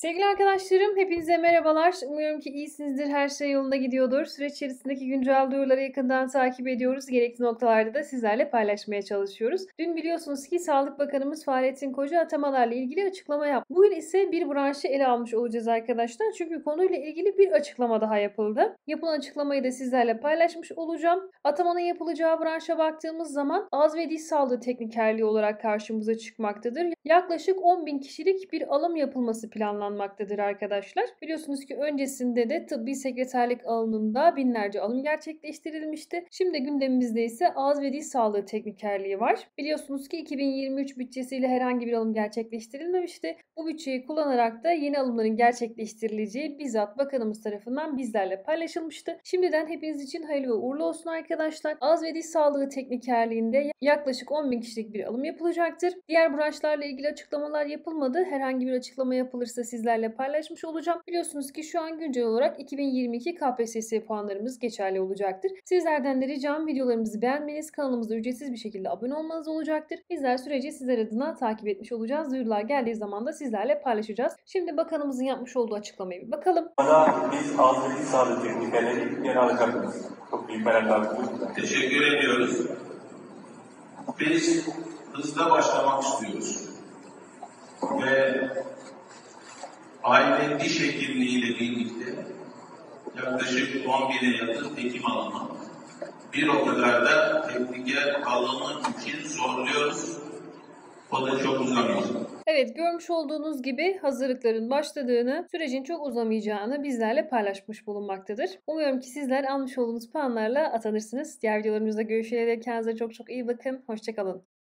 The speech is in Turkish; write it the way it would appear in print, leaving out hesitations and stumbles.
Sevgili arkadaşlarım, hepinize merhabalar. Umuyorum ki iyisinizdir, her şey yolunda gidiyordur. Süreç içerisindeki güncel duyuruları yakından takip ediyoruz. Gerekli noktalarda da sizlerle paylaşmaya çalışıyoruz. Dün biliyorsunuz ki Sağlık Bakanımız Fahrettin Koca atamalarla ilgili açıklama yaptı. Bugün ise bir branşı ele almış olacağız arkadaşlar. Çünkü konuyla ilgili bir açıklama daha yapıldı. Yapılan açıklamayı da sizlerle paylaşmış olacağım. Atamanın yapılacağı branşa baktığımız zaman ağız ve diş sağlığı teknikerliği olarak karşımıza çıkmaktadır. Yaklaşık 10.000 kişilik bir alım yapılması planlanmaktadır. Arkadaşlar. Biliyorsunuz ki öncesinde de tıbbi sekreterlik alanında binlerce alım gerçekleştirilmişti. Şimdi gündemimizde ise ağız ve diş sağlığı teknikerliği var. Biliyorsunuz ki 2023 bütçesiyle herhangi bir alım gerçekleştirilmemişti. Bu bütçeyi kullanarak da yeni alımların gerçekleştirileceği bizzat bakanımız tarafından bizlerle paylaşılmıştı. Şimdiden hepiniz için hayırlı ve uğurlu olsun arkadaşlar. Ağız ve diş sağlığı teknikerliğinde yaklaşık 10.000 kişilik bir alım yapılacaktır. Diğer branşlarla ilgili açıklamalar yapılmadı. Herhangi bir açıklama yapılırsa sizlerle paylaşmış olacağım. Biliyorsunuz ki şu an güncel olarak 2022 KPSS puanlarımız geçerli olacaktır. Sizlerden de ricam videolarımızı beğenmeniz, kanalımıza ücretsiz bir şekilde abone olmanız olacaktır. Bizler süreci sizler adına takip etmiş olacağız. Duyurular geldiği zaman da sizlerle paylaşacağız. Şimdi bakanımızın yapmış olduğu açıklamaya bir bakalım. Biz ağız ve diş sağlığı teknikerleri yer alacaktınız. Çok büyük meraklarımız. Teşekkür ediyoruz. Biz hızla başlamak istiyoruz. Ve aile diş hekimliğiyle birlikte yaklaşık 10.000'e yakın hekim alımı, bir o kadar da tekniker alımı için zorluyoruz. O da çok uzamayacak. Evet, görmüş olduğunuz gibi hazırlıkların başladığını, sürecin çok uzamayacağını bizlerle paylaşmış bulunmaktadır. Umuyorum ki sizler almış olduğunuz puanlarla atanırsınız. Diğer videolarımızda görüşene dek kendinize çok çok iyi bakın. Hoşçakalın.